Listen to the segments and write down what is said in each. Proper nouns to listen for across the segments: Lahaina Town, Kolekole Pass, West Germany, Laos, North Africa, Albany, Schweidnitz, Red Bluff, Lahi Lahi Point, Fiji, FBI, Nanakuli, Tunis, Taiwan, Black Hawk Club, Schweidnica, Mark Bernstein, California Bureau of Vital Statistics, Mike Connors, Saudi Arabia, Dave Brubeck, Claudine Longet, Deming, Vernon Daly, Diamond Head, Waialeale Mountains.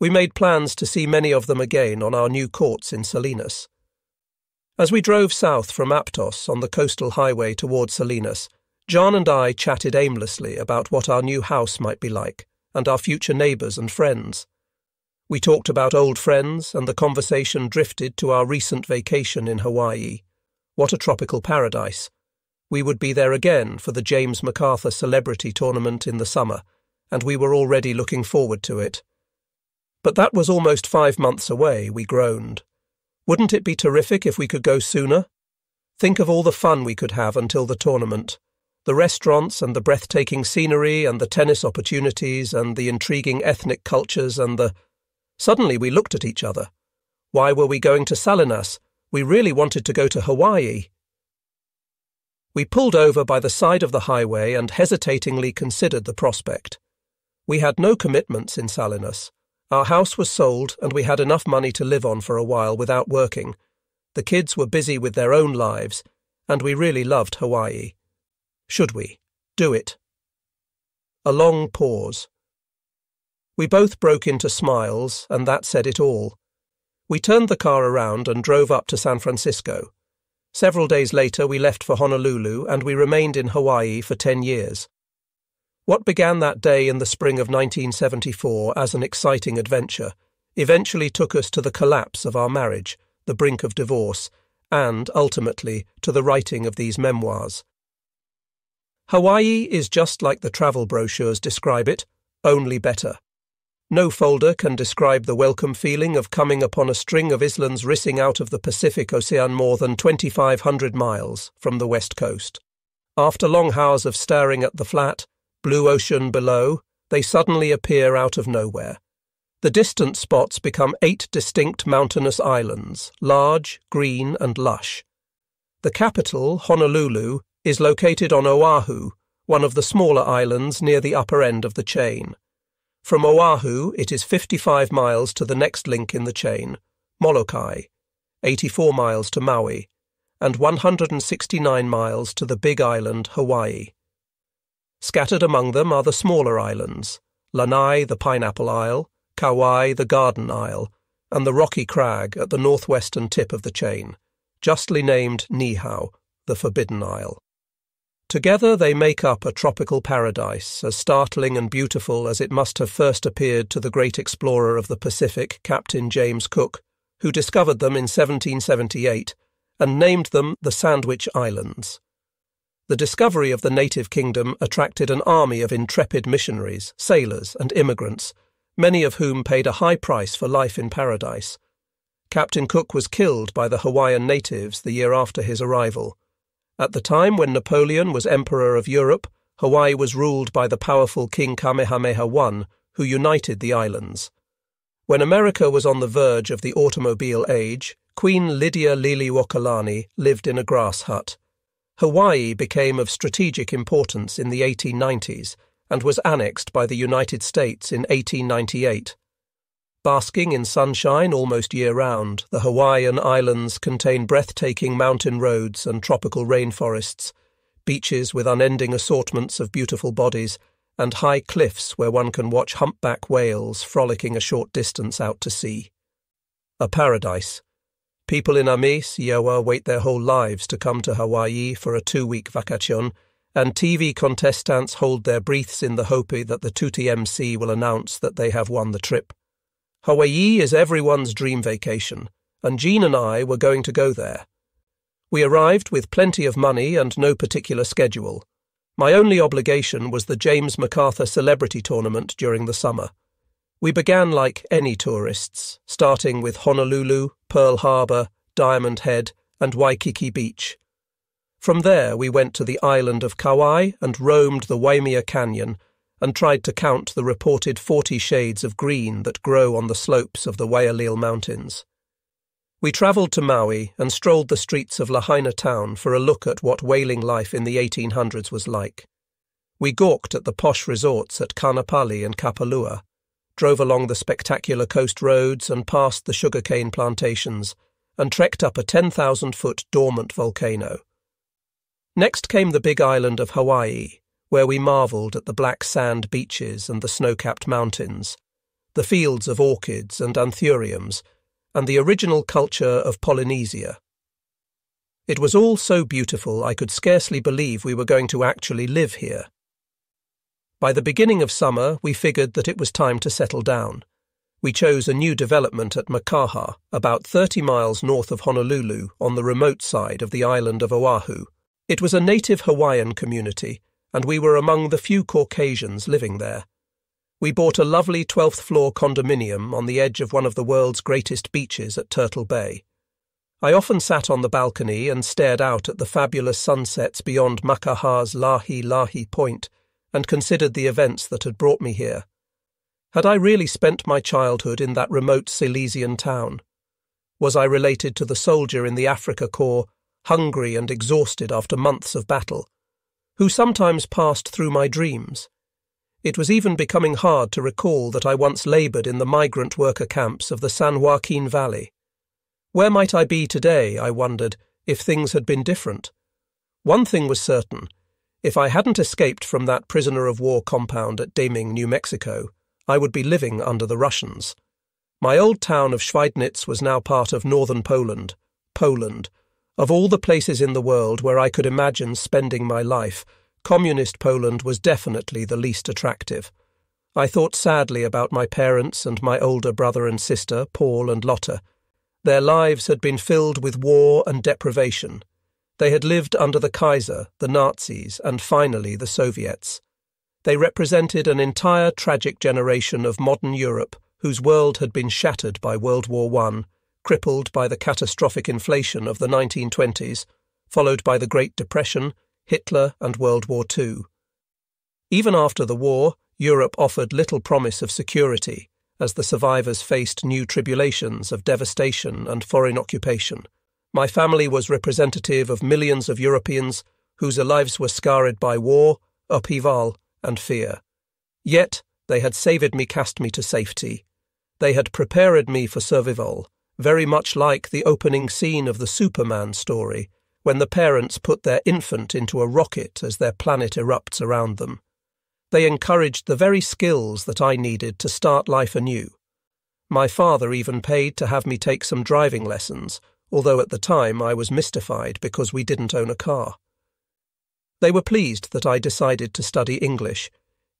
We made plans to see many of them again on our new courts in Salinas. As we drove south from Aptos on the coastal highway toward Salinas, John and I chatted aimlessly about what our new house might be like and our future neighbours and friends. We talked about old friends, and the conversation drifted to our recent vacation in Hawaii. What a tropical paradise. We would be there again for the James MacArthur Celebrity Tournament in the summer, and we were already looking forward to it. But that was almost 5 months away, we groaned. Wouldn't it be terrific if we could go sooner? Think of all the fun we could have until the tournament. The restaurants and the breathtaking scenery and the tennis opportunities and the intriguing ethnic cultures and the... Suddenly we looked at each other. Why were we going to Salinas? We really wanted to go to Hawaii. We pulled over by the side of the highway and hesitatingly considered the prospect. We had no commitments in Salinas. Our house was sold and we had enough money to live on for a while without working. The kids were busy with their own lives, and we really loved Hawaii. Should we? Do it. A long pause. We both broke into smiles, and that said it all. We turned the car around and drove up to San Francisco. Several days later we left for Honolulu, and we remained in Hawaii for 10 years. What began that day in the spring of 1974 as an exciting adventure eventually took us to the collapse of our marriage, the brink of divorce, and, ultimately, to the writing of these memoirs. Hawaii is just like the travel brochures describe it, only better. No folder can describe the welcome feeling of coming upon a string of islands rissing out of the Pacific Ocean more than 2,500 miles from the west coast. After long hours of staring at the flat, blue ocean below, they suddenly appear out of nowhere. The distant spots become 8 distinct mountainous islands, large, green and lush. The capital, Honolulu, is located on Oahu, one of the smaller islands near the upper end of the chain. From Oahu, it is 55 miles to the next link in the chain, Molokai, 84 miles to Maui, and 169 miles to the big island, Hawaii. Scattered among them are the smaller islands, Lanai, the Pineapple Isle, Kauai, the Garden Isle, and the rocky crag at the northwestern tip of the chain, justly named Niihau, the Forbidden Isle. Together they make up a tropical paradise, as startling and beautiful as it must have first appeared to the great explorer of the Pacific, Captain James Cook, who discovered them in 1778 and named them the Sandwich Islands. The discovery of the native kingdom attracted an army of intrepid missionaries, sailors and immigrants, many of whom paid a high price for life in paradise. Captain Cook was killed by the Hawaiian natives the year after his arrival. At the time when Napoleon was Emperor of Europe, Hawaii was ruled by the powerful King Kamehameha I, who united the islands. When America was on the verge of the automobile age, Queen Lydia Liliʻuokalani lived in a grass hut. Hawaii became of strategic importance in the 1890s and was annexed by the United States in 1898. Basking in sunshine almost year-round, the Hawaiian Islands contain breathtaking mountain roads and tropical rainforests, beaches with unending assortments of beautiful bodies, and high cliffs where one can watch humpback whales frolicking a short distance out to sea. A paradise. People in Amis, Iowa wait their whole lives to come to Hawaii for a 2-week vacation, and TV contestants hold their breaths in the hope that the Tuti MC will announce that they have won the trip. Hawaii is everyone's dream vacation, and Jean and I were going to go there. We arrived with plenty of money and no particular schedule. My only obligation was the James MacArthur Celebrity Tournament during the summer. We began like any tourists, starting with Honolulu, Pearl Harbor, Diamond Head, and Waikiki Beach. From there we went to the island of Kauai and roamed the Waimea Canyon, and tried to count the reported 40 shades of green that grow on the slopes of the Waialeale Mountains. We travelled to Maui and strolled the streets of Lahaina Town for a look at what whaling life in the 1800s was like. We gawked at the posh resorts at Kanapali and Kapalua, drove along the spectacular coast roads and past the sugarcane plantations, and trekked up a 10,000-foot dormant volcano. Next came the big island of Hawaii, where we marvelled at the black sand beaches and the snow-capped mountains. the fields of orchids and anthuriums, and the original culture of Polynesia. It was all so beautiful I could scarcely believe we were going to actually live here. By the beginning of summer, we figured that it was time to settle down. We chose a new development at Makaha, about 30 miles north of Honolulu, on the remote side of the island of Oahu. It was a native Hawaiian community, and we were among the few Caucasians living there. We bought a lovely 12th-floor condominium on the edge of one of the world's greatest beaches at Turtle Bay. I often sat on the balcony and stared out at the fabulous sunsets beyond Makaha's Lahi Lahi Point and considered the events that had brought me here. Had I really spent my childhood in that remote Silesian town? Was I related to the soldier in the Africa Corps, hungry and exhausted after months of battle, who sometimes passed through my dreams? It was even becoming hard to recall that I once laboured in the migrant worker camps of the San Joaquin Valley. Where might I be today, I wondered, if things had been different? One thing was certain. If I hadn't escaped from that prisoner of war compound at Deming, New Mexico, I would be living under the Russians. My old town of Schweidnitz was now part of northern Poland. Poland, of all the places in the world where I could imagine spending my life, Communist Poland was definitely the least attractive. I thought sadly about my parents and my older brother and sister, Paul and Lotta. Their lives had been filled with war and deprivation. They had lived under the Kaiser, the Nazis, and finally the Soviets. They represented an entire tragic generation of modern Europe whose world had been shattered by World War I, crippled by the catastrophic inflation of the 1920s, followed by the Great Depression, Hitler and World War II. Even after the war, Europe offered little promise of security, as the survivors faced new tribulations of devastation and foreign occupation. My family was representative of millions of Europeans whose lives were scarred by war, upheaval and fear. Yet they had saved me, cast me to safety. They had prepared me for survival, very much like the opening scene of the Superman story, when the parents put their infant into a rocket as their planet erupts around them. They encouraged the very skills that I needed to start life anew. My father even paid to have me take some driving lessons, although at the time I was mystified because we didn't own a car. They were pleased that I decided to study English.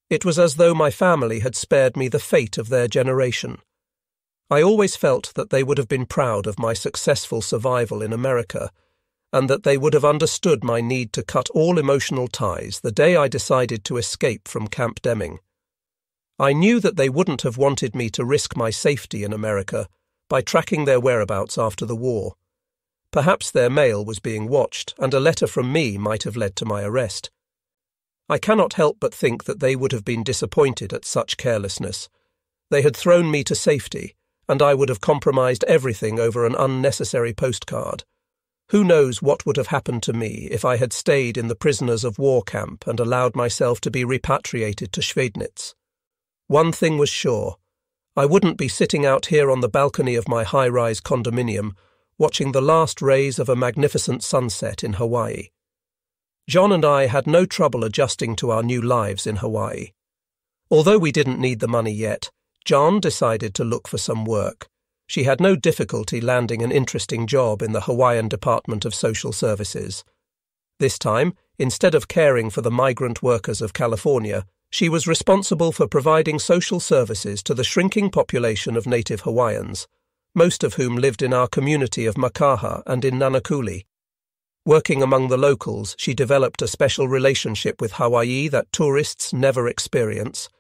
It was as though my family had spared me the fate of their generation. I always felt that they would have been proud of my successful survival in America, and that they would have understood my need to cut all emotional ties the day I decided to escape from Camp Deming. I knew that they wouldn't have wanted me to risk my safety in America by tracking their whereabouts after the war. Perhaps their mail was being watched, and a letter from me might have led to my arrest. I cannot help but think that they would have been disappointed at such carelessness. They had thrown me to safety, and I would have compromised everything over an unnecessary postcard. Who knows what would have happened to me if I had stayed in the prisoners of war camp and allowed myself to be repatriated to Schweidnitz. One thing was sure. I wouldn't be sitting out here on the balcony of my high-rise condominium watching the last rays of a magnificent sunset in Hawaii. John and I had no trouble adjusting to our new lives in Hawaii. Although we didn't need the money yet, John decided to look for some work. She had no difficulty landing an interesting job in the Hawaiian Department of Social Services. This time, instead of caring for the migrant workers of California, she was responsible for providing social services to the shrinking population of native Hawaiians, most of whom lived in our community of Makaha and in Nanakuli. Working among the locals, she developed a special relationship with Hawaii that tourists never experience.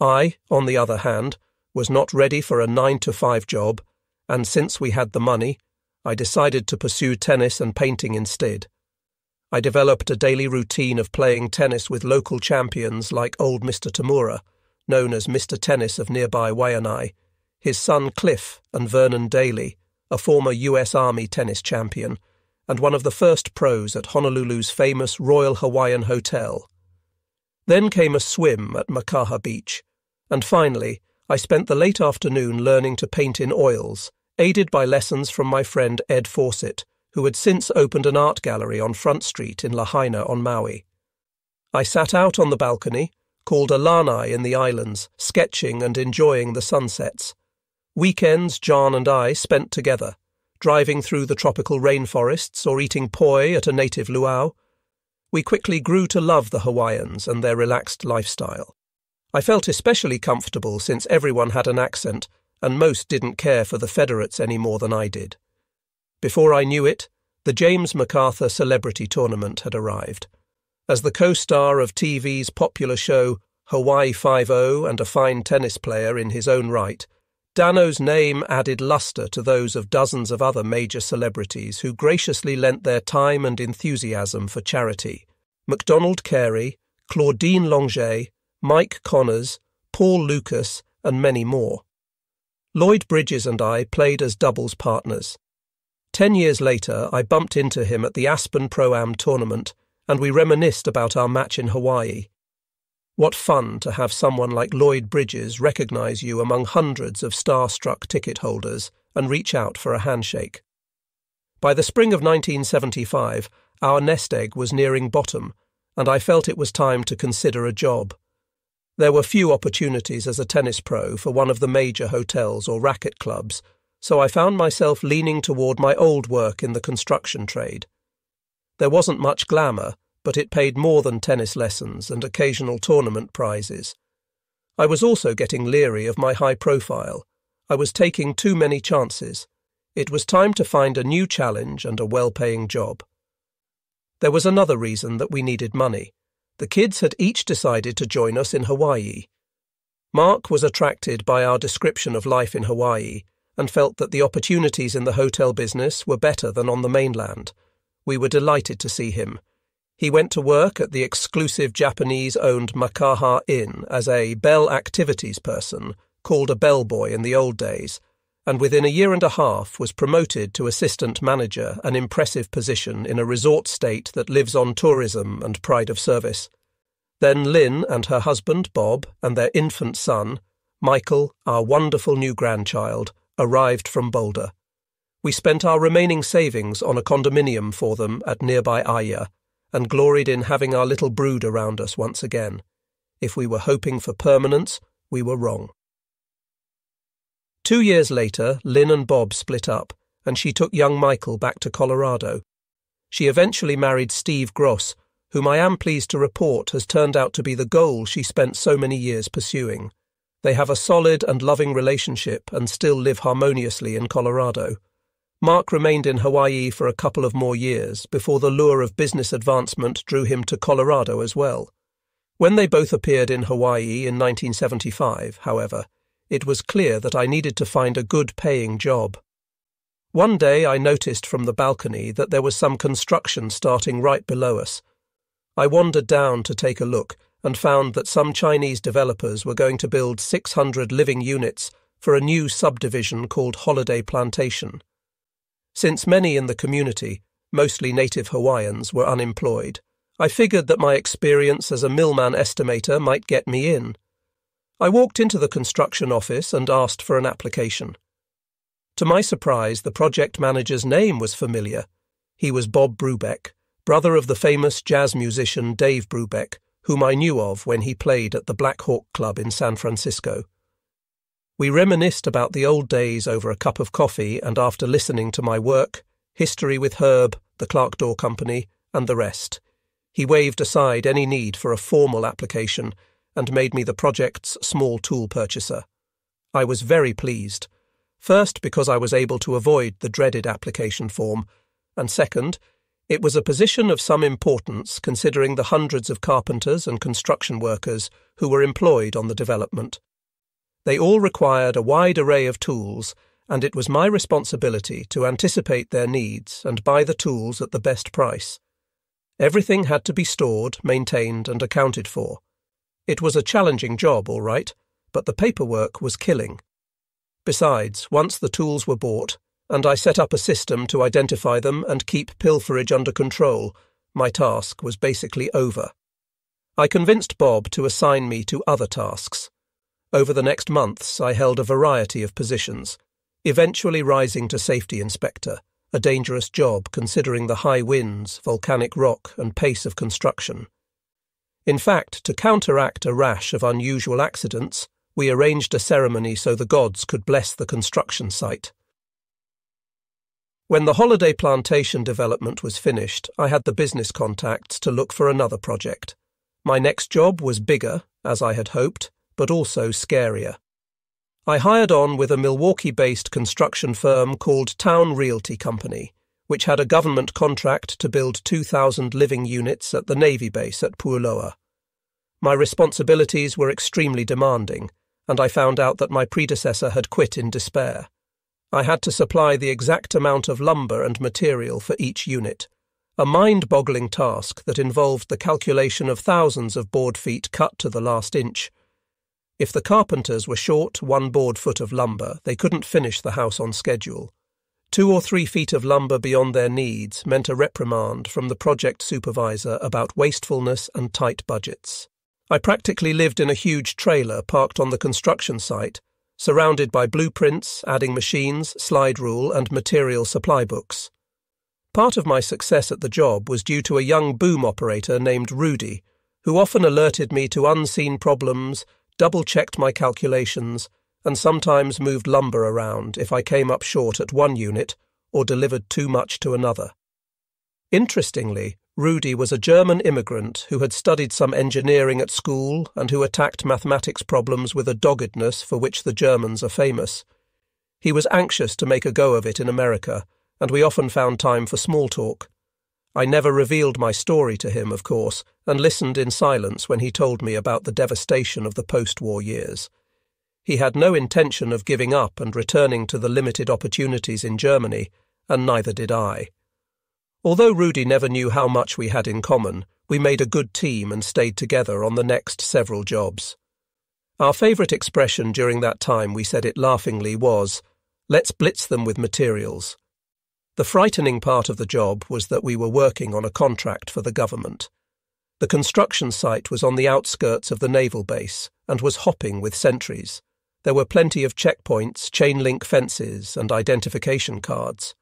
I, on the other hand, was not ready for a 9-to-5 job, and since we had the money, I decided to pursue tennis and painting instead. I developed a daily routine of playing tennis with local champions like old Mr. Tamura, known as Mr. Tennis of nearby Waianae, his son Cliff and Vernon Daly, a former U.S. Army tennis champion, and one of the first pros at Honolulu's famous Royal Hawaiian Hotel. Then came a swim at Makaha Beach, and finally, I spent the late afternoon learning to paint in oils, aided by lessons from my friend Ed Fawcett, who had since opened an art gallery on Front Street in Lahaina on Maui. I sat out on the balcony, called a lanai in the islands, sketching and enjoying the sunsets. Weekends John and I spent together, driving through the tropical rainforests or eating poi at a native luau. We quickly grew to love the Hawaiians and their relaxed lifestyle. I felt especially comfortable since everyone had an accent and most didn't care for the Federates any more than I did. Before I knew it, the James MacArthur Celebrity Tournament had arrived. As the co-star of TV's popular show Hawaii 5-0 and a fine tennis player in his own right, Dano's name added luster to those of dozens of other major celebrities who graciously lent their time and enthusiasm for charity. MacDonald Carey, Claudine Longet, Mike Connors, Paul Lucas, and many more. Lloyd Bridges and I played as doubles partners. 10 years later, I bumped into him at the Aspen Pro-Am tournament, and we reminisced about our match in Hawaii. What fun to have someone like Lloyd Bridges recognise you among hundreds of star-struck ticket holders and reach out for a handshake. By the spring of 1975, our nest egg was nearing bottom, and I felt it was time to consider a job. There were few opportunities as a tennis pro for one of the major hotels or racket clubs, so I found myself leaning toward my old work in the construction trade. There wasn't much glamour, but it paid more than tennis lessons and occasional tournament prizes. I was also getting leery of my high profile. I was taking too many chances. It was time to find a new challenge and a well-paying job. There was another reason that we needed money. The kids had each decided to join us in Hawaii. Mark was attracted by our description of life in Hawaii and felt that the opportunities in the hotel business were better than on the mainland. We were delighted to see him. He went to work at the exclusive Japanese-owned Makaha Inn as a bell activities person, called a bellboy in the old days, and within a year and a half was promoted to assistant manager, an impressive position in a resort state that lives on tourism and pride of service. Then Lynn and her husband, Bob, and their infant son, Michael, our wonderful new grandchild, arrived from Boulder. We spent our remaining savings on a condominium for them at nearby Aya, and gloried in having our little brood around us once again. If we were hoping for permanence, we were wrong. 2 years later, Lynn and Bob split up, and she took young Michael back to Colorado. She eventually married Steve Gross, whom I am pleased to report has turned out to be the goal she spent so many years pursuing. They have a solid and loving relationship and still live harmoniously in Colorado. Mark remained in Hawaii for a couple of more years before the lure of business advancement drew him to Colorado as well. When they both appeared in Hawaii in 1975, however, it was clear that I needed to find a good-paying job. One day I noticed from the balcony that there was some construction starting right below us. I wandered down to take a look and found that some Chinese developers were going to build 600 living units for a new subdivision called Holiday Plantation. Since many in the community, mostly native Hawaiians, were unemployed, I figured that my experience as a millman estimator might get me in. I walked into the construction office and asked for an application. To my surprise, the project manager's name was familiar. He was Bob Brubeck, brother of the famous jazz musician Dave Brubeck, whom I knew of when he played at the Black Hawk Club in San Francisco. We reminisced about the old days over a cup of coffee and after listening to my work, history with Herb, the Clark Door Company, and the rest. He waved aside any need for a formal application and made me the project's small tool purchaser. I was very pleased, first because I was able to avoid the dreaded application form, and second, it was a position of some importance considering the hundreds of carpenters and construction workers who were employed on the development. They all required a wide array of tools, and it was my responsibility to anticipate their needs and buy the tools at the best price. Everything had to be stored, maintained, and accounted for. It was a challenging job, all right, but the paperwork was killing. Besides, once the tools were bought, and I set up a system to identify them and keep pilferage under control, my task was basically over. I convinced Bob to assign me to other tasks. Over the next months, I held a variety of positions, eventually rising to safety inspector, a dangerous job considering the high winds, volcanic rock, and pace of construction. In fact, to counteract a rash of unusual accidents, we arranged a ceremony so the gods could bless the construction site. When the Holiday Plantation development was finished, I had the business contacts to look for another project. My next job was bigger, as I had hoped, but also scarier. I hired on with a Milwaukee-based construction firm called Town Realty Company, which had a government contract to build 2,000 living units at the Navy base at Puuloa. My responsibilities were extremely demanding, and I found out that my predecessor had quit in despair. I had to supply the exact amount of lumber and material for each unit, a mind-boggling task that involved the calculation of thousands of board feet cut to the last inch. If the carpenters were short one board foot of lumber, they couldn't finish the house on schedule. 2 or 3 feet of lumber beyond their needs meant a reprimand from the project supervisor about wastefulness and tight budgets. I practically lived in a huge trailer parked on the construction site, surrounded by blueprints, adding machines, slide rule, and material supply books. Part of my success at the job was due to a young boom operator named Rudy, who often alerted me to unseen problems, double-checked my calculations, and sometimes moved lumber around if I came up short at one unit or delivered too much to another. Interestingly, Rudy was a German immigrant who had studied some engineering at school and who attacked mathematics problems with a doggedness for which the Germans are famous. He was anxious to make a go of it in America, and we often found time for small talk. I never revealed my story to him, of course, and listened in silence when he told me about the devastation of the post-war years. He had no intention of giving up and returning to the limited opportunities in Germany, and neither did I. Although Rudy never knew how much we had in common, we made a good team and stayed together on the next several jobs. Our favourite expression during that time, we said it laughingly, was, "Let's blitz them with materials." The frightening part of the job was that we were working on a contract for the government. The construction site was on the outskirts of the naval base and was hopping with sentries. There were plenty of checkpoints, chain-link fences, and identification cards.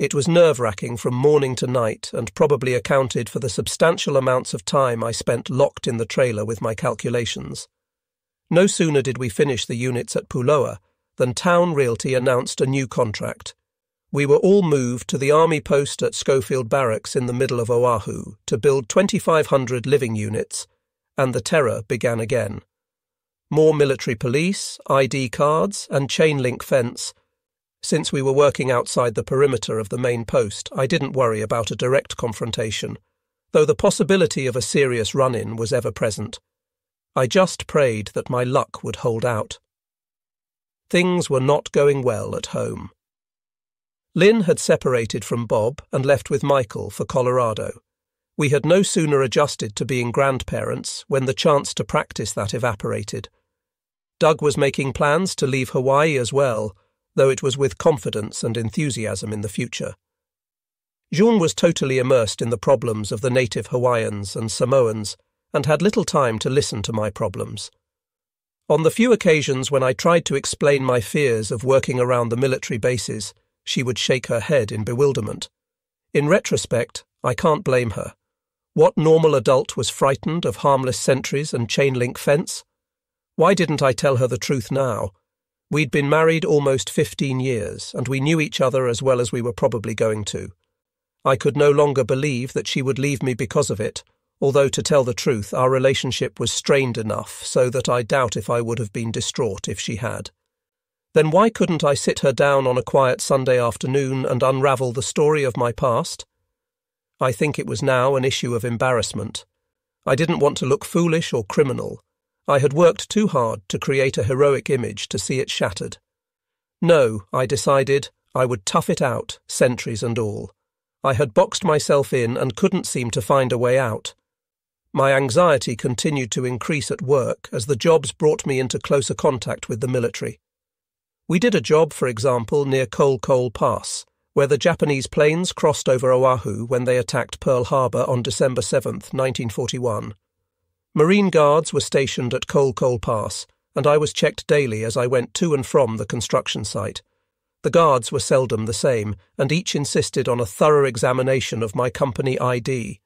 It was nerve-wracking from morning to night and probably accounted for the substantial amounts of time I spent locked in the trailer with my calculations. No sooner did we finish the units at Puuloa than Town Realty announced a new contract. We were all moved to the Army post at Schofield Barracks in the middle of Oahu to build 2,500 living units, and the terror began again. More military police, ID cards, and chain-link fence. Since we were working outside the perimeter of the main post, I didn't worry about a direct confrontation, though the possibility of a serious run-in was ever present. I just prayed that my luck would hold out. Things were not going well at home. Lynn had separated from Bob and left with Michael for Colorado. We had no sooner adjusted to being grandparents when the chance to practice that evaporated. Doug was making plans to leave Hawaii as well, though it was with confidence and enthusiasm in the future. Jean was totally immersed in the problems of the native Hawaiians and Samoans, and had little time to listen to my problems. On the few occasions when I tried to explain my fears of working around the military bases, she would shake her head in bewilderment. In retrospect, I can't blame her. What normal adult was frightened of harmless sentries and chain-link fence? Why didn't I tell her the truth now? We'd been married almost 15 years, and we knew each other as well as we were probably going to. I could no longer believe that she would leave me because of it, although to tell the truth, our relationship was strained enough so that I doubt if I would have been distraught if she had. Then why couldn't I sit her down on a quiet Sunday afternoon and unravel the story of my past? I think it was now an issue of embarrassment. I didn't want to look foolish or criminal. I had worked too hard to create a heroic image to see it shattered. No, I decided, I would tough it out, sentries and all. I had boxed myself in and couldn't seem to find a way out. My anxiety continued to increase at work as the jobs brought me into closer contact with the military. We did a job, for example, near Kolekole Pass, where the Japanese planes crossed over Oahu when they attacked Pearl Harbor on December 7, 1941. Marine guards were stationed at Kolekole Pass, and I was checked daily as I went to and from the construction site. The guards were seldom the same, and each insisted on a thorough examination of my company ID.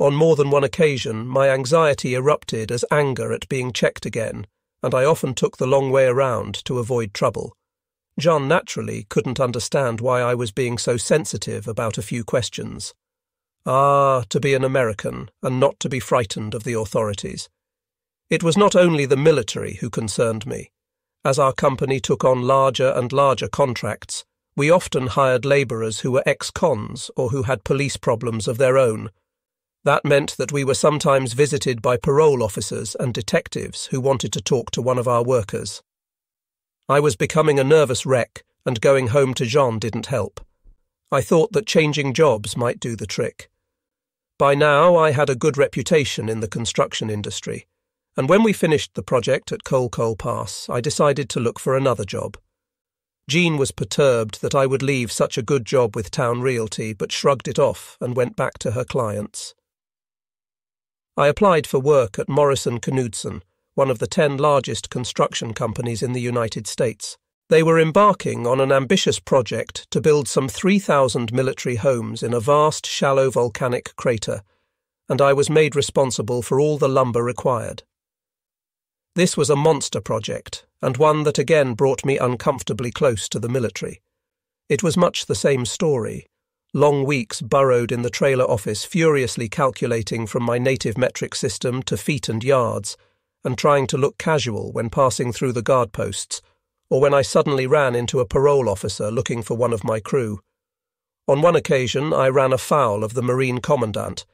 On more than one occasion, my anxiety erupted as anger at being checked again, and I often took the long way around to avoid trouble. John naturally couldn't understand why I was being so sensitive about a few questions. Ah, to be an American, and not to be frightened of the authorities. It was not only the military who concerned me. As our company took on larger and larger contracts, we often hired labourers who were ex-cons or who had police problems of their own. That meant that we were sometimes visited by parole officers and detectives who wanted to talk to one of our workers. I was becoming a nervous wreck, and going home to Jean didn't help. I thought that changing jobs might do the trick. By now I had a good reputation in the construction industry, and when we finished the project at Kolekole Pass, I decided to look for another job. Jean was perturbed that I would leave such a good job with Town Realty, but shrugged it off and went back to her clients. I applied for work at Morrison Knudsen, one of the 10 largest construction companies in the United States. They were embarking on an ambitious project to build some 3,000 military homes in a vast, shallow volcanic crater, and I was made responsible for all the lumber required. This was a monster project, and one that again brought me uncomfortably close to the military. It was much the same story. Long weeks burrowed in the trailer office, furiously calculating from my native metric system to feet and yards, and trying to look casual when passing through the guard posts, or when I suddenly ran into a parole officer looking for one of my crew. On one occasion I ran afoul of the Marine Commandant.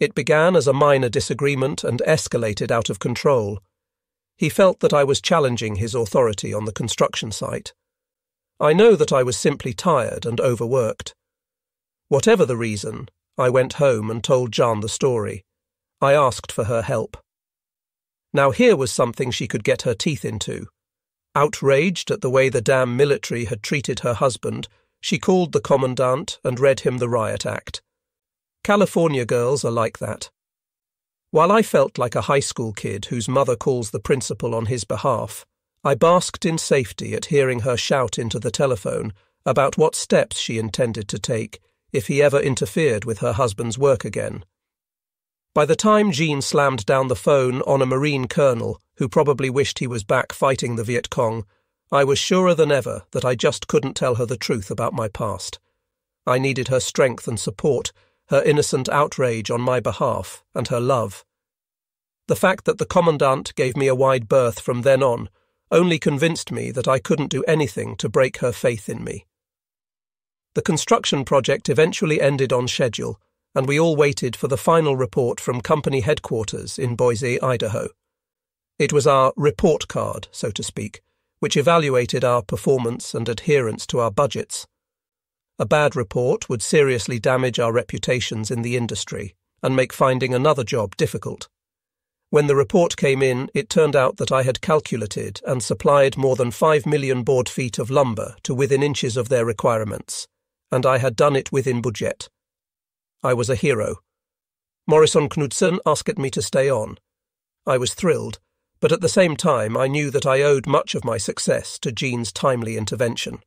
It began as a minor disagreement and escalated out of control. He felt that I was challenging his authority on the construction site. I know that I was simply tired and overworked. Whatever the reason, I went home and told Jean the story. I asked for her help. Now here was something she could get her teeth into. Outraged at the way the damn military had treated her husband, she called the commandant and read him the riot act. California girls are like that. While I felt like a high school kid whose mother calls the principal on his behalf, I basked in safety at hearing her shout into the telephone about what steps she intended to take if he ever interfered with her husband's work again. By the time Jean slammed down the phone on a Marine colonel who probably wished he was back fighting the Viet Cong, I was surer than ever that I just couldn't tell her the truth about my past. I needed her strength and support, her innocent outrage on my behalf, and her love. The fact that the commandant gave me a wide berth from then on only convinced me that I couldn't do anything to break her faith in me. The construction project eventually ended on schedule, and we all waited for the final report from company headquarters in Boise, Idaho. It was our report card, so to speak, which evaluated our performance and adherence to our budgets. A bad report would seriously damage our reputations in the industry and make finding another job difficult. When the report came in, it turned out that I had calculated and supplied more than 5 million board feet of lumber to within inches of their requirements, and I had done it within budget. I was a hero. Morrison Knudsen asked me to stay on. I was thrilled, but at the same time I knew that I owed much of my success to Jean's timely intervention.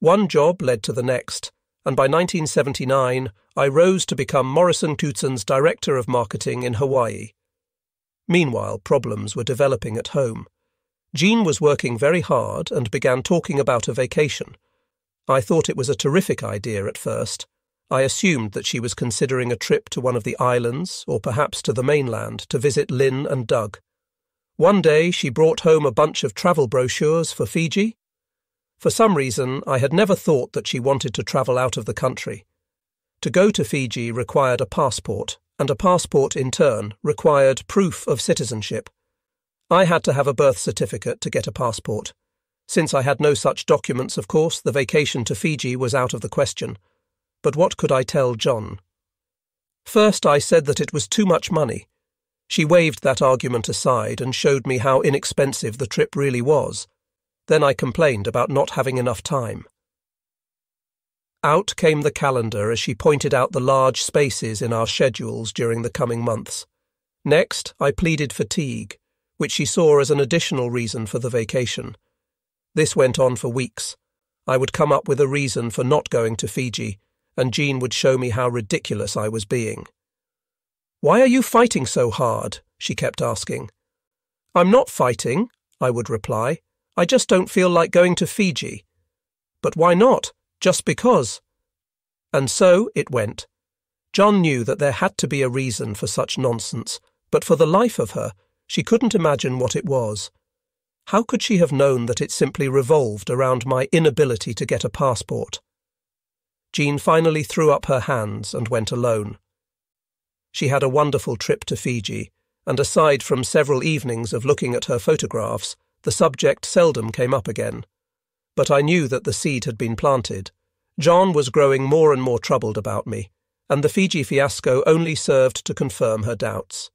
One job led to the next, and by 1979 I rose to become Morrison Knudsen's Director of Marketing in Hawaii. Meanwhile, problems were developing at home. Jean was working very hard and began talking about a vacation. I thought it was a terrific idea at first. I assumed that she was considering a trip to one of the islands, or perhaps to the mainland, to visit Lynn and Doug. One day she brought home a bunch of travel brochures for Fiji. For some reason, I had never thought that she wanted to travel out of the country. To go to Fiji required a passport, and a passport in turn required proof of citizenship. I had to have a birth certificate to get a passport. Since I had no such documents, of course, the vacation to Fiji was out of the question. But what could I tell John? First, I said that it was too much money. She waved that argument aside and showed me how inexpensive the trip really was. Then I complained about not having enough time. Out came the calendar as she pointed out the large spaces in our schedules during the coming months. Next, I pleaded fatigue, which she saw as an additional reason for the vacation. This went on for weeks. I would come up with a reason for not going to Fiji, and Jean would show me how ridiculous I was being. "Why are you fighting so hard?" she kept asking. "I'm not fighting," I would reply. "I just don't feel like going to Fiji." "But why not? Just because." And so it went. John knew that there had to be a reason for such nonsense, but for the life of her, she couldn't imagine what it was. How could she have known that it simply revolved around my inability to get a passport? Jean finally threw up her hands and went alone. She had a wonderful trip to Fiji, and aside from several evenings of looking at her photographs, the subject seldom came up again. But I knew that the seed had been planted. John was growing more and more troubled about me, and the Fiji fiasco only served to confirm her doubts.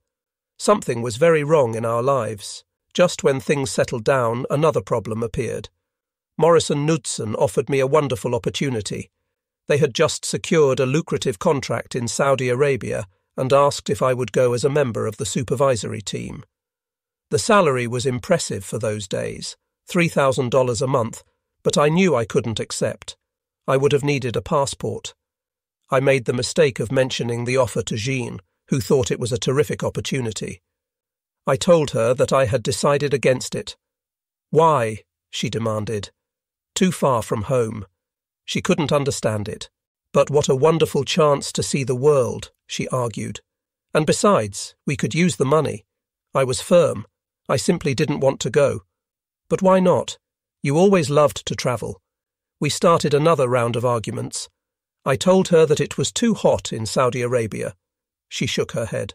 Something was very wrong in our lives. Just when things settled down, another problem appeared. Morrison Knudsen offered me a wonderful opportunity. They had just secured a lucrative contract in Saudi Arabia and asked if I would go as a member of the supervisory team. The salary was impressive for those days, $3,000 a month, but I knew I couldn't accept. I would have needed a passport. I made the mistake of mentioning the offer to Jean, who thought it was a terrific opportunity. I told her that I had decided against it. "Why?" she demanded. Too far from home. She couldn't understand it. But what a wonderful chance to see the world, she argued. And besides, we could use the money. I was firm. I simply didn't want to go. But why not? You always loved to travel. We started another round of arguments. I told her that it was too hot in Saudi Arabia. She shook her head.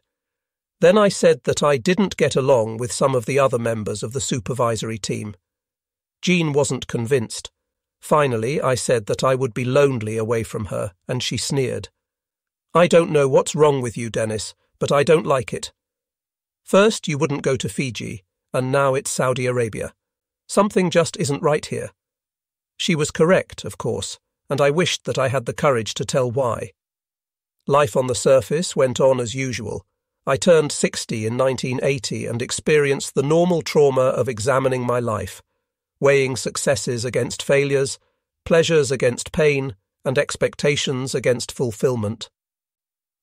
Then I said that I didn't get along with some of the other members of the supervisory team. Jean wasn't convinced. Finally, I said that I would be lonely away from her, and she sneered. "I don't know what's wrong with you, Dennis, but I don't like it. First, you wouldn't go to Fiji, and now it's Saudi Arabia. Something just isn't right here." She was correct, of course, and I wished that I had the courage to tell why. Life on the surface went on as usual. I turned 60 in 1980 and experienced the normal trauma of examining my life, weighing successes against failures, pleasures against pain, and expectations against fulfillment.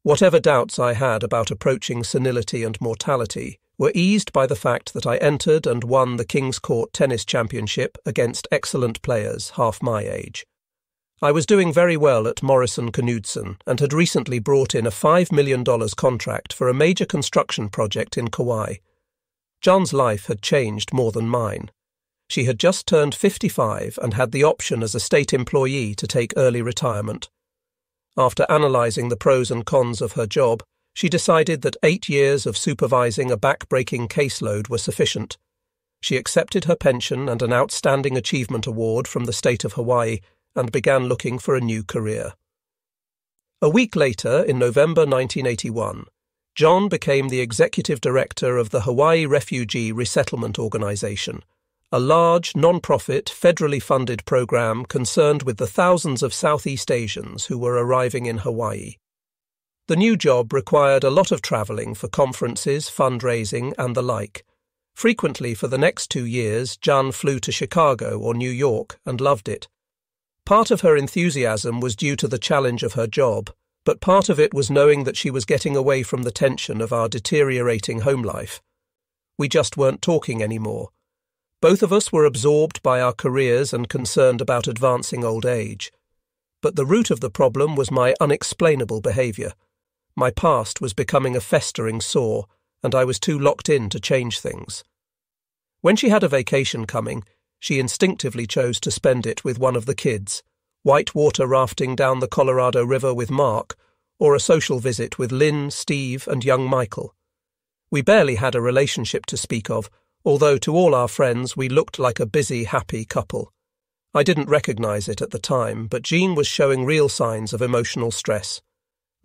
Whatever doubts I had about approaching senility and mortality were eased by the fact that I entered and won the King's Court Tennis Championship against excellent players half my age. I was doing very well at Morrison Knudsen and had recently brought in a $5 million contract for a major construction project in Kauai. John's life had changed more than mine. She had just turned 55 and had the option as a state employee to take early retirement. After analysing the pros and cons of her job, she decided that 8 years of supervising a back-breaking caseload were sufficient. She accepted her pension and an Outstanding Achievement Award from the state of Hawaii and began looking for a new career. A week later, in November 1981, John became the executive director of the Hawaii Refugee Resettlement Organisation, a large, non-profit, federally funded program concerned with the thousands of Southeast Asians who were arriving in Hawaii. The new job required a lot of travelling for conferences, fundraising and the like. Frequently for the next 2 years, Jan flew to Chicago or New York and loved it. Part of her enthusiasm was due to the challenge of her job, but part of it was knowing that she was getting away from the tension of our deteriorating home life. We just weren't talking anymore. Both of us were absorbed by our careers and concerned about advancing old age. But the root of the problem was my unexplainable behaviour. My past was becoming a festering sore, and I was too locked in to change things. When she had a vacation coming, she instinctively chose to spend it with one of the kids, white water rafting down the Colorado River with Mark, or a social visit with Lynn, Steve and young Michael. We barely had a relationship to speak of, although to all our friends we looked like a busy, happy couple. I didn't recognise it at the time, but Jean was showing real signs of emotional stress.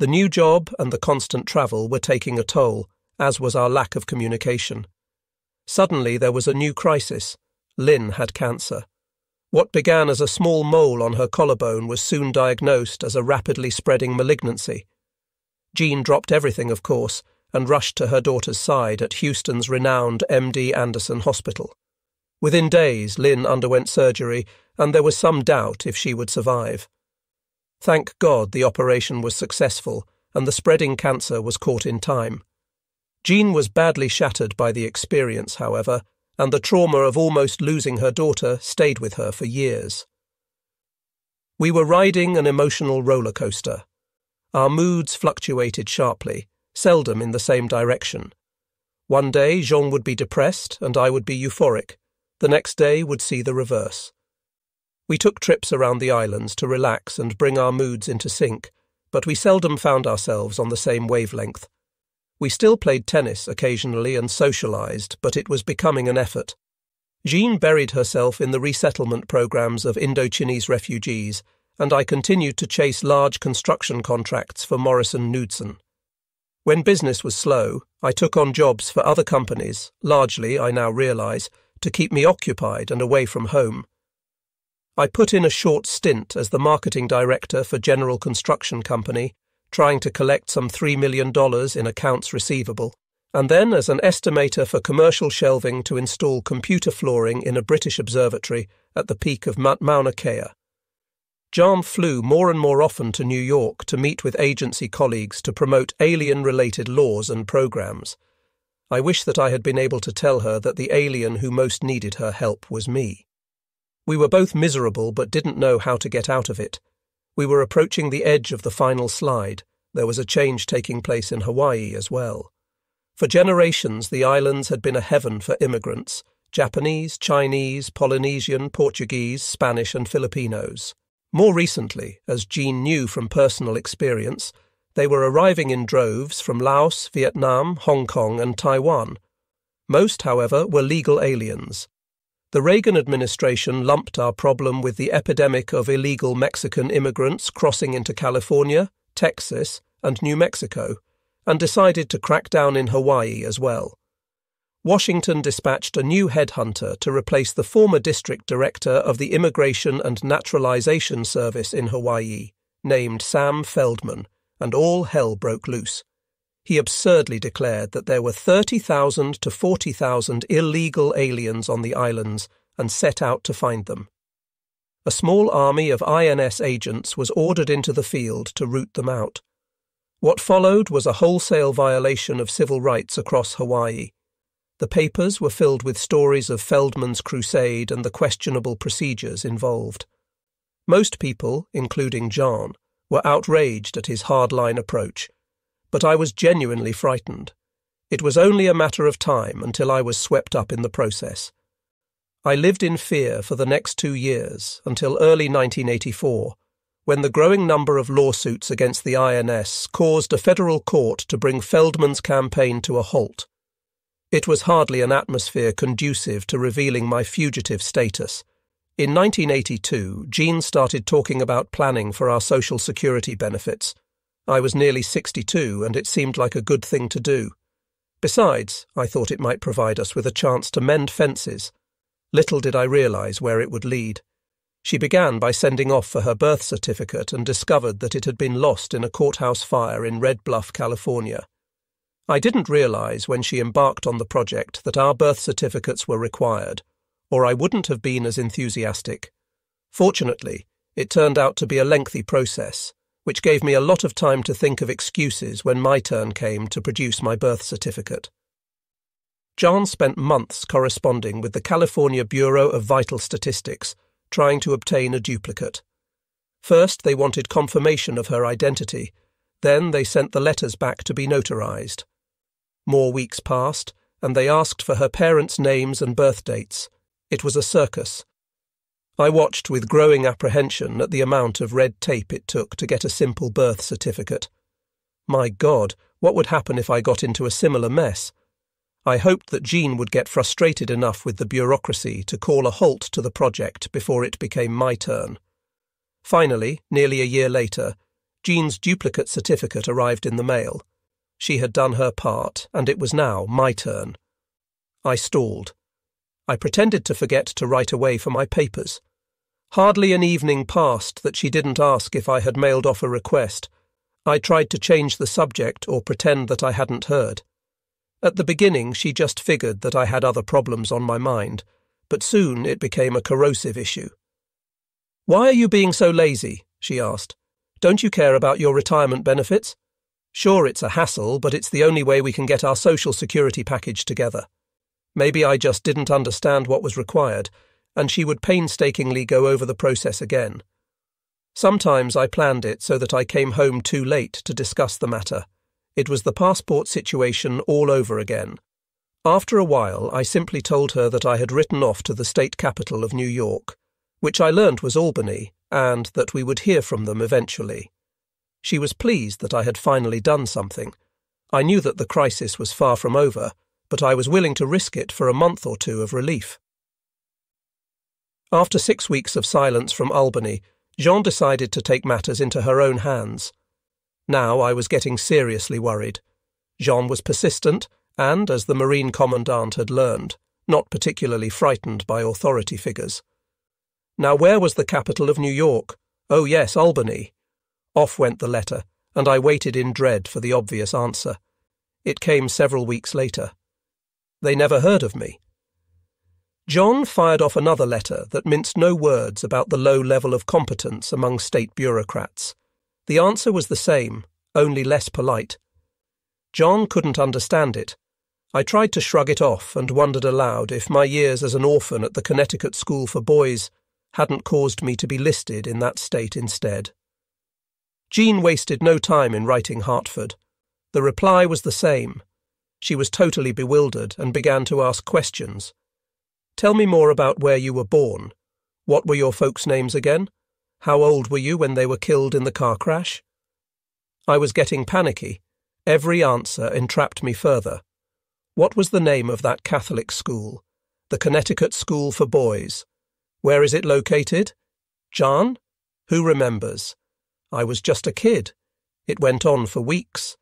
The new job and the constant travel were taking a toll, as was our lack of communication. Suddenly there was a new crisis. Lynn had cancer. What began as a small mole on her collarbone was soon diagnosed as a rapidly spreading malignancy. Jean dropped everything, of course, and rushed to her daughter's side at Houston's renowned MD Anderson Hospital. Within days, Lynn underwent surgery, and there was some doubt if she would survive. Thank God the operation was successful, and the spreading cancer was caught in time. Jean was badly shattered by the experience, however, and the trauma of almost losing her daughter stayed with her for years. We were riding an emotional roller coaster. Our moods fluctuated sharply, seldom in the same direction. One day Jean would be depressed and I would be euphoric. The next day would see the reverse. We took trips around the islands to relax and bring our moods into sync, but we seldom found ourselves on the same wavelength. We still played tennis occasionally and socialized, but it was becoming an effort. Jean buried herself in the resettlement programs of Indochinese refugees, and I continued to chase large construction contracts for Morrison Knudsen. When business was slow, I took on jobs for other companies, largely, I now realize, to keep me occupied and away from home. I put in a short stint as the marketing director for General Construction Company, trying to collect some $3 million in accounts receivable, and then as an estimator for commercial shelving to install computer flooring in a British observatory at the peak of Mauna Kea. Jean flew more and more often to New York to meet with agency colleagues to promote alien-related laws and programs. I wish that I had been able to tell her that the alien who most needed her help was me. We were both miserable but didn't know how to get out of it. We were approaching the edge of the final slide. There was a change taking place in Hawaii as well. For generations, the islands had been a heaven for immigrants: Japanese, Chinese, Polynesian, Portuguese, Spanish and Filipinos. More recently, as Jean knew from personal experience, they were arriving in droves from Laos, Vietnam, Hong Kong and Taiwan. Most, however, were legal aliens. The Reagan administration lumped our problem with the epidemic of illegal Mexican immigrants crossing into California, Texas, and New Mexico, and decided to crack down in Hawaii as well. Washington dispatched a new headhunter to replace the former district director of the Immigration and Naturalization Service in Hawaii, named Sam Feldman, and all hell broke loose. He absurdly declared that there were 30,000 to 40,000 illegal aliens on the islands and set out to find them. A small army of INS agents was ordered into the field to root them out. What followed was a wholesale violation of civil rights across Hawaii. The papers were filled with stories of Feldman's crusade and the questionable procedures involved. Most people, including Jean, were outraged at his hardline approach, but I was genuinely frightened. It was only a matter of time until I was swept up in the process. I lived in fear for the next 2 years, until early 1984, when the growing number of lawsuits against the INS caused a federal court to bring Feldman's campaign to a halt. It was hardly an atmosphere conducive to revealing my fugitive status. In 1982, Jean started talking about planning for our Social Security benefits. I was nearly 62 and it seemed like a good thing to do. Besides, I thought it might provide us with a chance to mend fences. Little did I realize where it would lead. She began by sending off for her birth certificate and discovered that it had been lost in a courthouse fire in Red Bluff, California. I didn't realize when she embarked on the project that our birth certificates were required, or I wouldn't have been as enthusiastic. Fortunately, it turned out to be a lengthy process, which gave me a lot of time to think of excuses when my turn came to produce my birth certificate. Jean spent months corresponding with the California Bureau of Vital Statistics, trying to obtain a duplicate. First, they wanted confirmation of her identity. Then they sent the letters back to be notarized. More weeks passed, and they asked for her parents' names and birth dates. It was a circus. I watched with growing apprehension at the amount of red tape it took to get a simple birth certificate. My God, what would happen if I got into a similar mess? I hoped that Jean would get frustrated enough with the bureaucracy to call a halt to the project before it became my turn. Finally, nearly a year later, Jean's duplicate certificate arrived in the mail. She had done her part, and it was now my turn. I stalled. I pretended to forget to write away for my papers. Hardly an evening passed that she didn't ask if I had mailed off a request. I tried to change the subject or pretend that I hadn't heard. At the beginning, she just figured that I had other problems on my mind, but soon it became a corrosive issue. "Why are you being so lazy?" she asked. "Don't you care about your retirement benefits?" Sure, it's a hassle, but it's the only way we can get our social security package together. Maybe I just didn't understand what was required, and she would painstakingly go over the process again. Sometimes I planned it so that I came home too late to discuss the matter. It was the passport situation all over again. After a while, I simply told her that I had written off to the state capital of New York, which I learned was Albany, and that we would hear from them eventually. She was pleased that I had finally done something. I knew that the crisis was far from over, but I was willing to risk it for a month or two of relief. After 6 weeks of silence from Albany, Jean decided to take matters into her own hands. Now I was getting seriously worried. Jean was persistent and, as the Marine Commandant had learned, not particularly frightened by authority figures. Now where was the capital of New York? Oh yes, Albany. Off went the letter, and I waited in dread for the obvious answer. It came several weeks later. They never heard of me. John fired off another letter that minced no words about the low level of competence among state bureaucrats. The answer was the same, only less polite. John couldn't understand it. I tried to shrug it off and wondered aloud if my years as an orphan at the Connecticut School for Boys hadn't caused me to be listed in that state instead. Jean wasted no time in writing Hartford. The reply was the same. She was totally bewildered and began to ask questions. Tell me more about where you were born. What were your folks' names again? How old were you when they were killed in the car crash? I was getting panicky. Every answer entrapped me further. What was the name of that Catholic school? The Connecticut School for Boys. Where is it located? John? Who remembers? I was just a kid. It went on for weeks.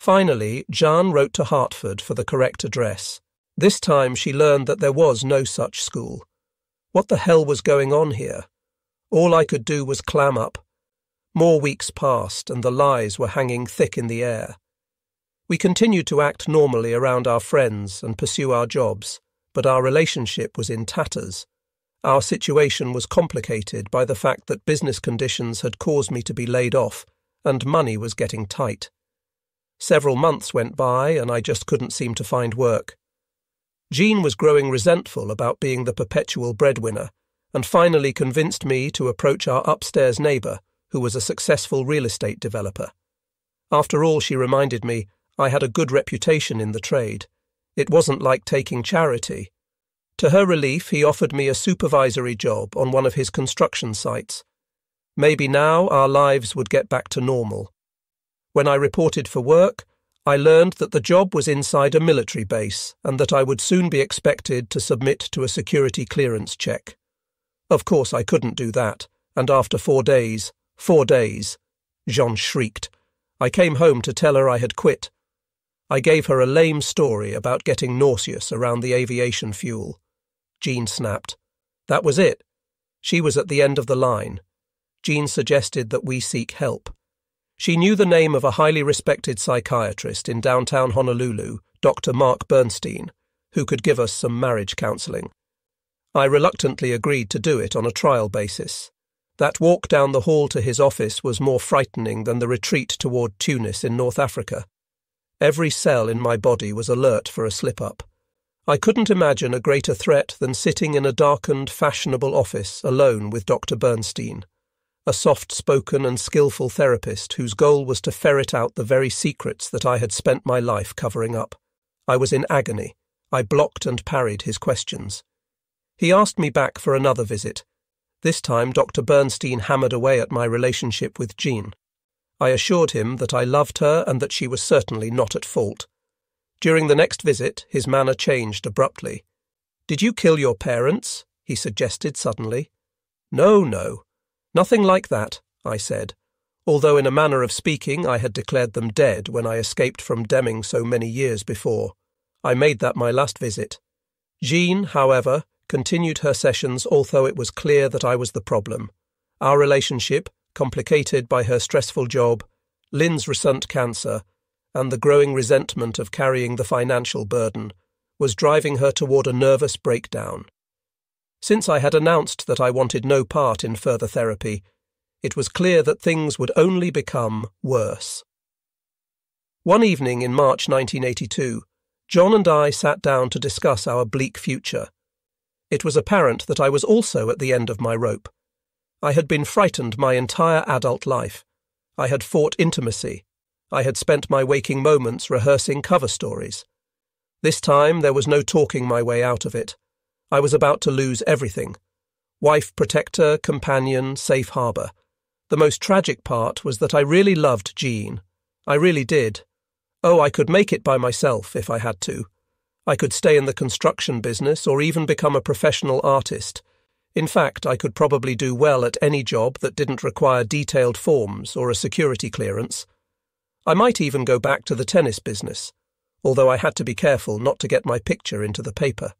Finally, Jean wrote to Hartford for the correct address. This time she learned that there was no such school. What the hell was going on here? All I could do was clam up. More weeks passed and the lies were hanging thick in the air. We continued to act normally around our friends and pursue our jobs, but our relationship was in tatters. Our situation was complicated by the fact that business conditions had caused me to be laid off and money was getting tight. Several months went by and I just couldn't seem to find work. Jean was growing resentful about being the perpetual breadwinner and finally convinced me to approach our upstairs neighbour, who was a successful real estate developer. After all, she reminded me, I had a good reputation in the trade. It wasn't like taking charity. To her relief, he offered me a supervisory job on one of his construction sites. Maybe now our lives would get back to normal. When I reported for work, I learned that the job was inside a military base and that I would soon be expected to submit to a security clearance check. Of course I couldn't do that, and after 4 days, Jean shrieked. I came home to tell her I had quit. I gave her a lame story about getting nauseous around the aviation fuel. Jean snapped. That was it. She was at the end of the line. Jean suggested that we seek help. She knew the name of a highly respected psychiatrist in downtown Honolulu, Dr. Mark Bernstein, who could give us some marriage counselling. I reluctantly agreed to do it on a trial basis. That walk down the hall to his office was more frightening than the retreat toward Tunis in North Africa. Every cell in my body was alert for a slip-up. I couldn't imagine a greater threat than sitting in a darkened, fashionable office alone with Dr. Bernstein, a soft-spoken and skillful therapist whose goal was to ferret out the very secrets that I had spent my life covering up. I was in agony. I blocked and parried his questions. He asked me back for another visit. This time Dr. Bernstein hammered away at my relationship with Jean. I assured him that I loved her and that she was certainly not at fault. During the next visit, his manner changed abruptly. "Did you kill your parents?" he suggested suddenly. No. Nothing like that, I said, although in a manner of speaking I had declared them dead when I escaped from Deming so many years before. I made that my last visit. Jean, however, continued her sessions, although it was clear that I was the problem. Our relationship, complicated by her stressful job, Lynn's recent cancer, and the growing resentment of carrying the financial burden, was driving her toward a nervous breakdown. Since I had announced that I wanted no part in further therapy, it was clear that things would only become worse. One evening in March 1982, John and I sat down to discuss our bleak future. It was apparent that I was also at the end of my rope. I had been frightened my entire adult life. I had fought intimacy. I had spent my waking moments rehearsing cover stories. This time there was no talking my way out of it. I was about to lose everything. Wife, protector, companion, safe harbour. The most tragic part was that I really loved Jean. I really did. Oh, I could make it by myself if I had to. I could stay in the construction business or even become a professional artist. In fact, I could probably do well at any job that didn't require detailed forms or a security clearance. I might even go back to the tennis business, although I had to be careful not to get my picture into the paper.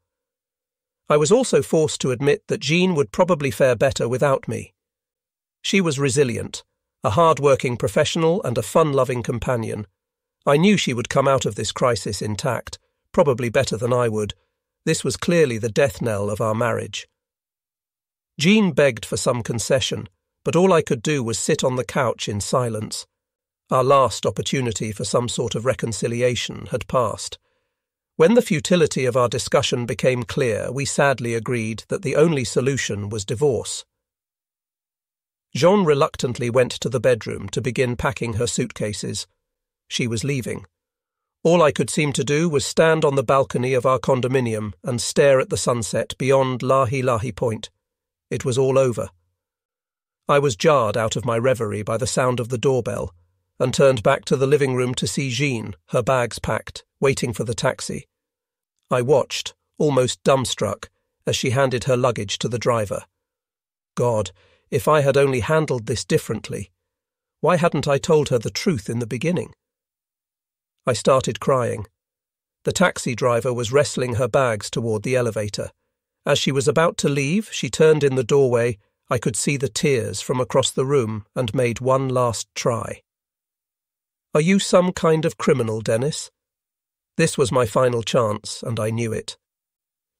I was also forced to admit that Jean would probably fare better without me. She was resilient, a hard-working professional and a fun-loving companion. I knew she would come out of this crisis intact, probably better than I would. This was clearly the death knell of our marriage. Jean begged for some concession, but all I could do was sit on the couch in silence. Our last opportunity for some sort of reconciliation had passed. When the futility of our discussion became clear, we sadly agreed that the only solution was divorce. Jean reluctantly went to the bedroom to begin packing her suitcases. She was leaving. All I could seem to do was stand on the balcony of our condominium and stare at the sunset beyond Lahi Lahi Point. It was all over. I was jarred out of my reverie by the sound of the doorbell, and turned back to the living room to see Jean, her bags packed, waiting for the taxi. I watched, almost dumbstruck, as she handed her luggage to the driver. God, if I had only handled this differently. Why hadn't I told her the truth in the beginning? I started crying. The taxi driver was wrestling her bags toward the elevator. As she was about to leave, she turned in the doorway. I could see the tears from across the room and made one last try. Are you some kind of criminal, Dennis? This was my final chance, and I knew it.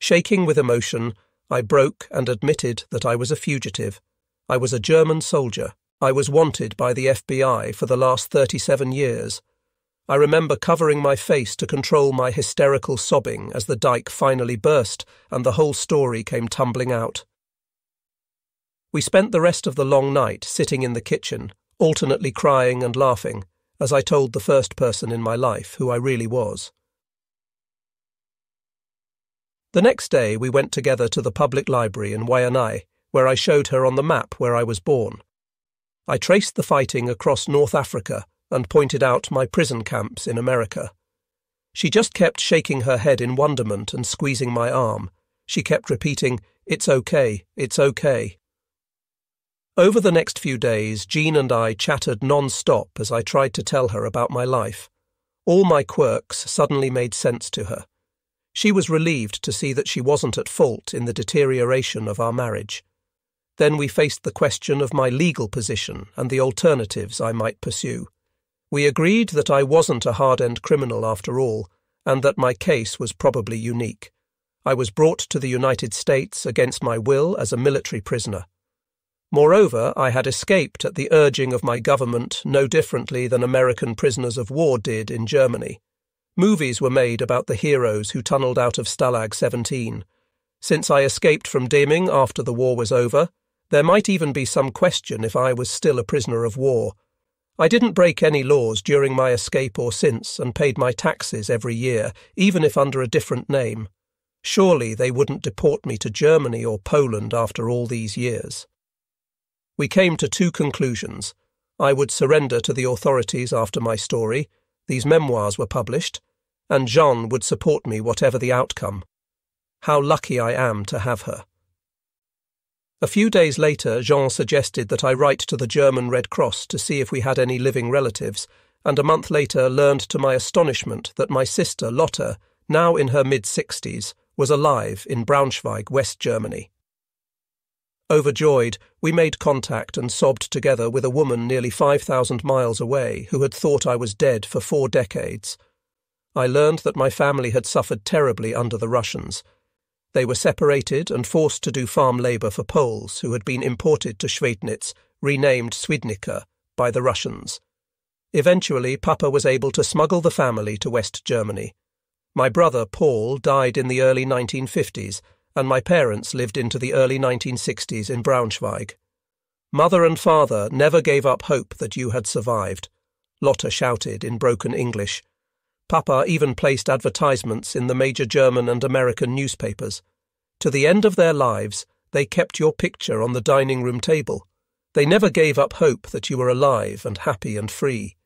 Shaking with emotion, I broke and admitted that I was a fugitive. I was a German soldier. I was wanted by the FBI for the last 37 years. I remember covering my face to control my hysterical sobbing as the dike finally burst and the whole story came tumbling out. We spent the rest of the long night sitting in the kitchen, alternately crying and laughing, as I told the first person in my life who I really was. The next day we went together to the public library in Waianae, where I showed her on the map where I was born. I traced the fighting across North Africa and pointed out my prison camps in America. She just kept shaking her head in wonderment and squeezing my arm. She kept repeating, "It's okay, it's okay." Over the next few days, Jean and I chattered non-stop as I tried to tell her about my life. All my quirks suddenly made sense to her. She was relieved to see that she wasn't at fault in the deterioration of our marriage. Then we faced the question of my legal position and the alternatives I might pursue. We agreed that I wasn't a hard-end criminal after all, and that my case was probably unique. I was brought to the United States against my will as a military prisoner. Moreover, I had escaped at the urging of my government no differently than American prisoners of war did in Germany. Movies were made about the heroes who tunnelled out of Stalag 17. Since I escaped from Deming after the war was over, there might even be some question if I was still a prisoner of war. I didn't break any laws during my escape or since and paid my taxes every year, even if under a different name. Surely they wouldn't deport me to Germany or Poland after all these years. We came to two conclusions. I would surrender to the authorities after my story, these memoirs were published, and Jean would support me whatever the outcome. How lucky I am to have her. A few days later, Jean suggested that I write to the German Red Cross to see if we had any living relatives, and a month later learned to my astonishment that my sister Lotta, now in her mid-60s, was alive in Braunschweig, West Germany. Overjoyed, we made contact and sobbed together with a woman nearly 5,000 miles away who had thought I was dead for 4 decades. I learned that my family had suffered terribly under the Russians. They were separated and forced to do farm labour for Poles who had been imported to Schweidnitz, renamed Schweidnica, by the Russians. Eventually, Papa was able to smuggle the family to West Germany. My brother, Paul, died in the early 1950s, and my parents lived into the early 1960s in Braunschweig. Mother and father never gave up hope that you had survived. Lotta shouted in broken English. Papa even placed advertisements in the major German and American newspapers. To the end of their lives, they kept your picture on the dining room table. They never gave up hope that you were alive and happy and free.